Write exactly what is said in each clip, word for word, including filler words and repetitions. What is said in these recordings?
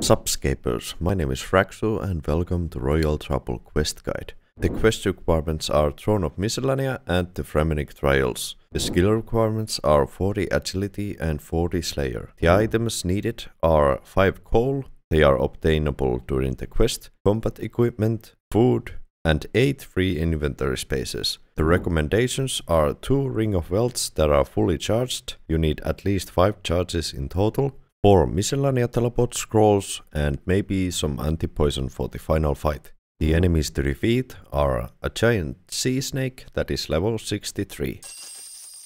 Subscapers, my name is Fraxu and welcome to Royal Trouble Quest Guide. The quest requirements are Throne of Miscellania and the Fremennik Trials. The skill requirements are forty Agility and forty Slayer. The items needed are five coal, they are obtainable during the quest, combat equipment, food, and eight free inventory spaces. The recommendations are two Ring of welts that are fully charged, you need at least five charges in total, four miscellanea teleport scrolls, and maybe some anti-poison for the final fight. The enemies to defeat are a giant sea snake that is level sixty-three.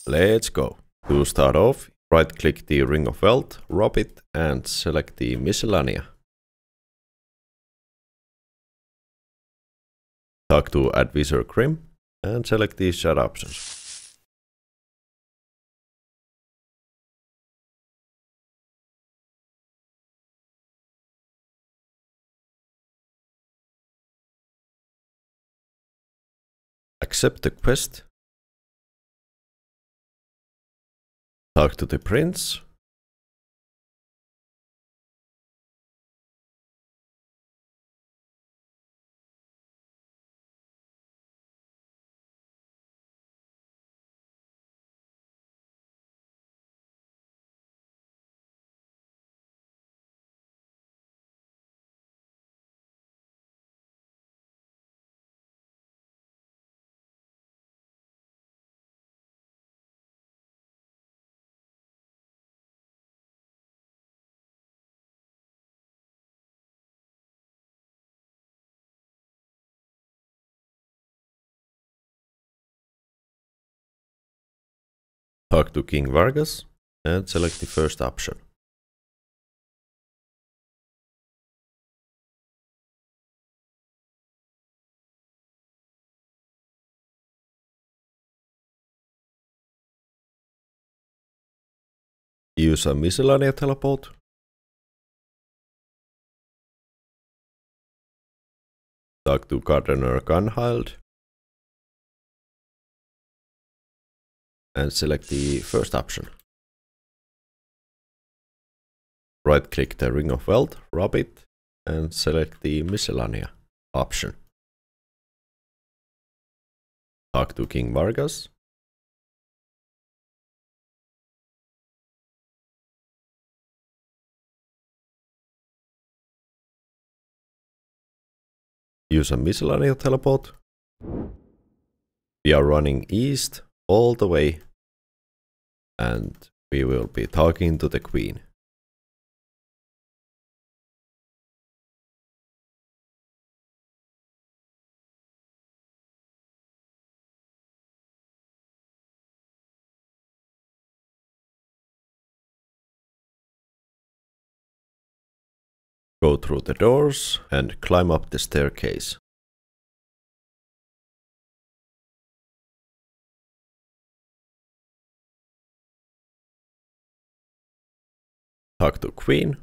Let's go! To start off, right click the Ring of Welt, rob it and select the miscellanea. Talk to Advisor Grim and select the shut options. Accept the quest. Talk to the prince. Talk to King Vargas and select the first option. Use a miscellanea teleport. Talk to Gardener Gunnhild and select the first option. Right click the Ring of Welt, rub it and select the miscellanea option. Talk to King Vargas. Use a miscellanea teleport. We are running east all the way, and we will be talking to the Queen. Go through the doors and climb up the staircase. Talk to Queen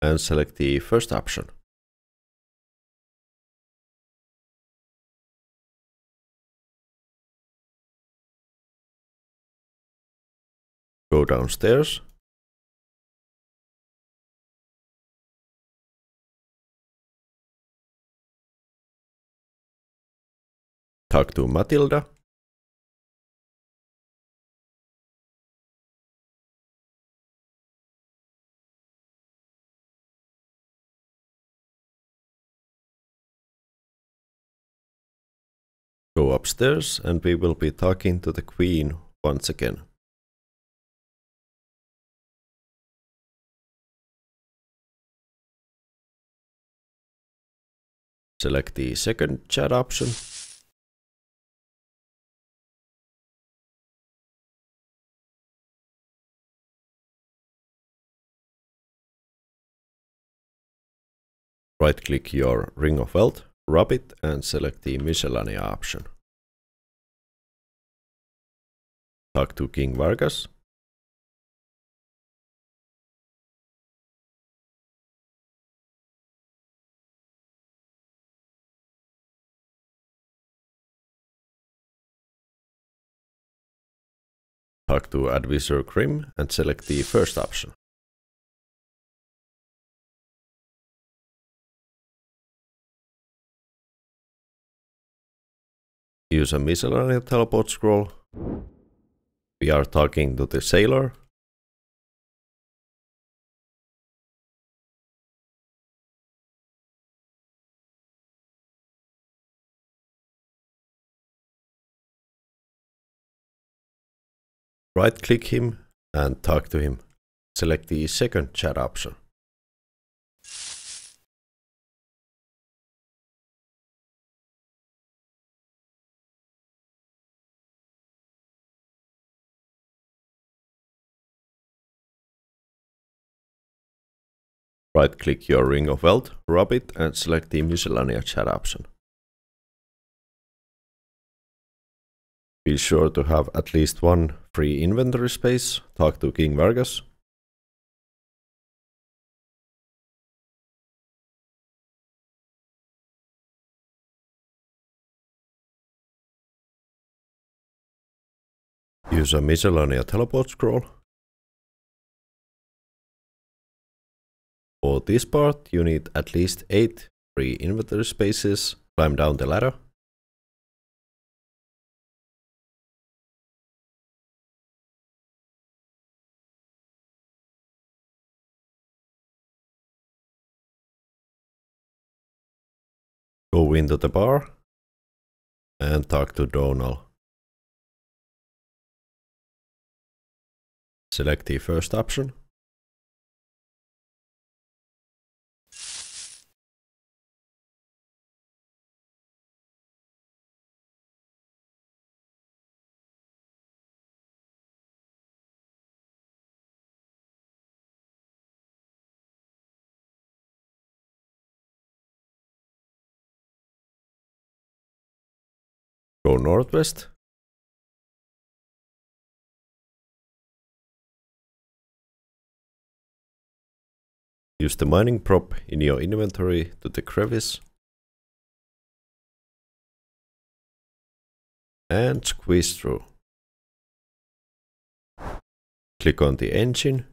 and select the first option. Go downstairs. Talk to Matilda. Go upstairs and we will be talking to the Queen once again. Select the second chat option. Right click your Ring of Welt, rub it and select the miscellanea option. Talk to King Vargas. Talk to Advisor Grim and select the first option. Use a miscellaneous teleport scroll. We are talking to the sailor. Right click him and talk to him. Select the second chat option. Right click your Ring of Welts, rub it and select the miscellaneous chat option. Be sure to have at least one free inventory space. Talk to King Vargas. Use a miscellaneous teleport scroll. For this part, you need at least eight free inventory spaces. Climb down the ladder. Go into the bar and talk to Donald. Select the first option. Go northwest. Use the mining prop in your inventory to the crevice and squeeze through. Click on the engine.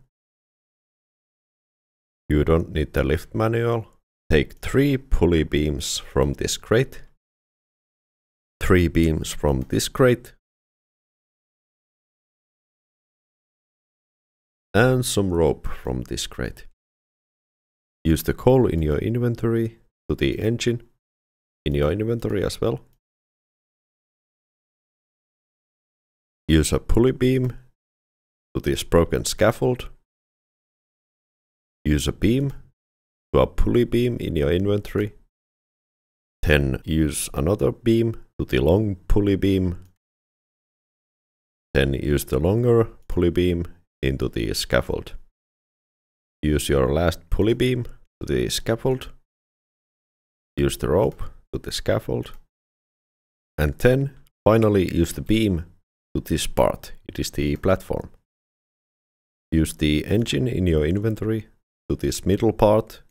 You don't need the lift manual. Take three pulley beams from this crate. Three beams from this crate and some rope from this crate. Use the coal in your inventory to the engine in your inventory as well. Use a pulley beam to this broken scaffold. Use a beam to a pulley beam in your inventory. Then use another beam to the long pulley beam. Then use the longer pulley beam into the scaffold. Use your last pulley beam to the scaffold. Use the rope to the scaffold. And then finally use the beam to this part. It is the platform. Use the engine in your inventory to this middle part.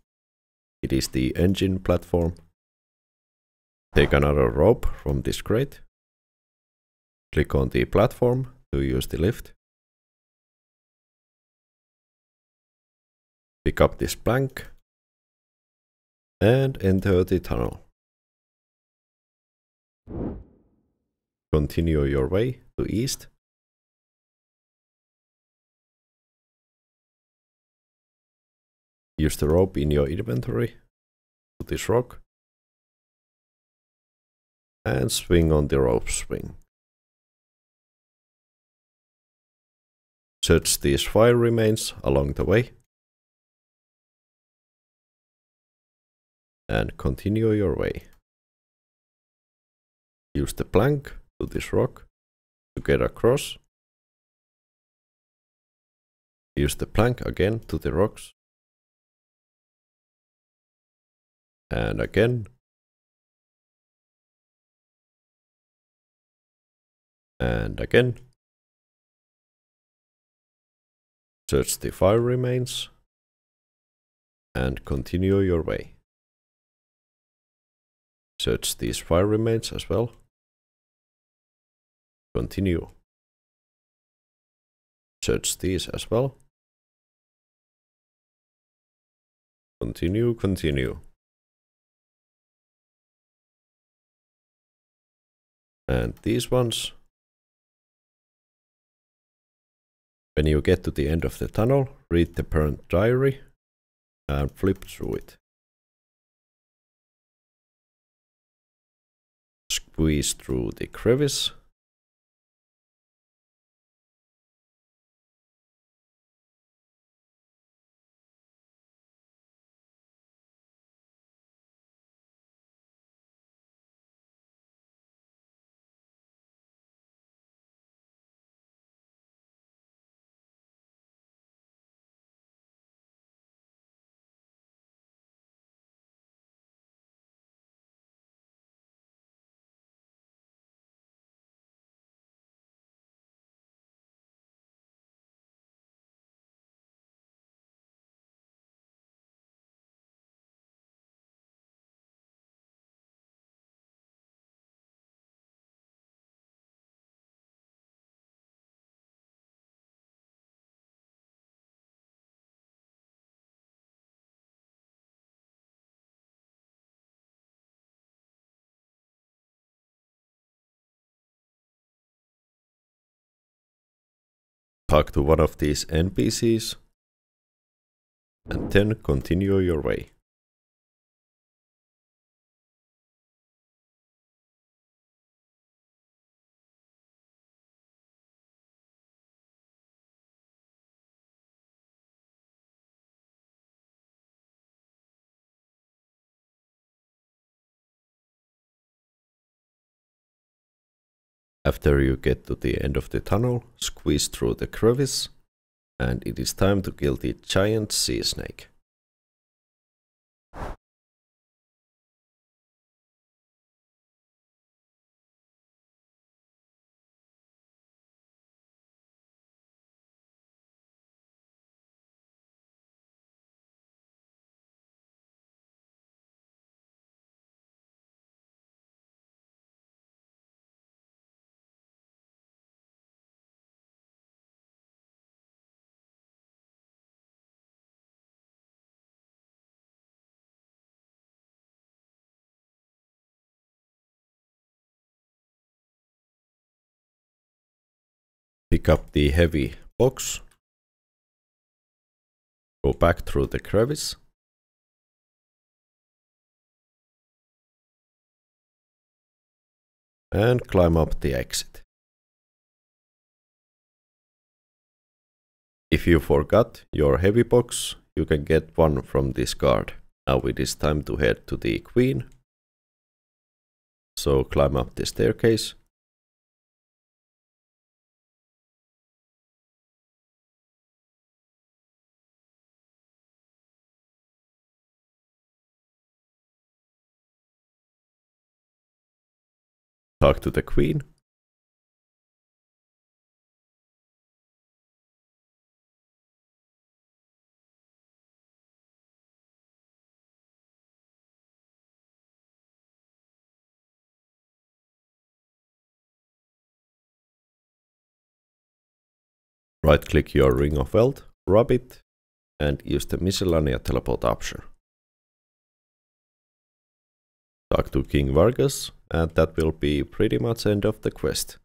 It is the engine platform. Take another rope from this crate. Click on the platform to use the lift. Pick up this plank and enter the tunnel. Continue your way to east. Use the rope in your inventory to this rock. And swing on the rope swing. Search these fire remains along the way. And continue your way. Use the plank to this rock to get across. Use the plank again to the rocks. And again. And again. Search the fire remains and continue your way. Search these fire remains as well. Continue. search these as well. Continue, continue. And these ones. When you get to the end of the tunnel, read the Burnt Diary and flip through it. Squeeze through the crevice. Talk to one of these N P Cs and then continue your way. After you get to the end of the tunnel, squeeze through the crevice, and it is time to kill the giant sea snake. Pick up the heavy box, go back through the crevice, and climb up the exit. If you forgot your heavy box, you can get one from this card. Now it is time to head to the Queen, so climb up the staircase. Talk to the Queen. Right click your Ring of Welts, rub it, and use the Miscellania teleport option. Talk to King Vargas, and that will be pretty much end of the quest.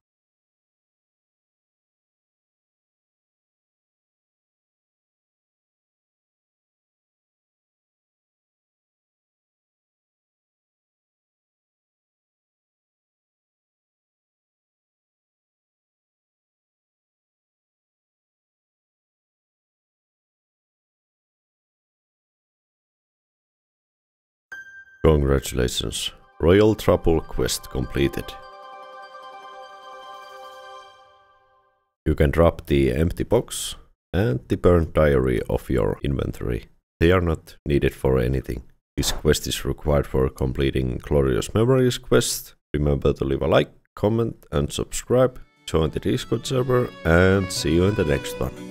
Congratulations. Royal Trouble quest completed. You can drop the empty box and the Burnt Diary of your inventory. They are not needed for anything. This quest is required for completing Glorious Memories quest. Remember to leave a like, comment and subscribe. Join the Discord server and see you in the next one.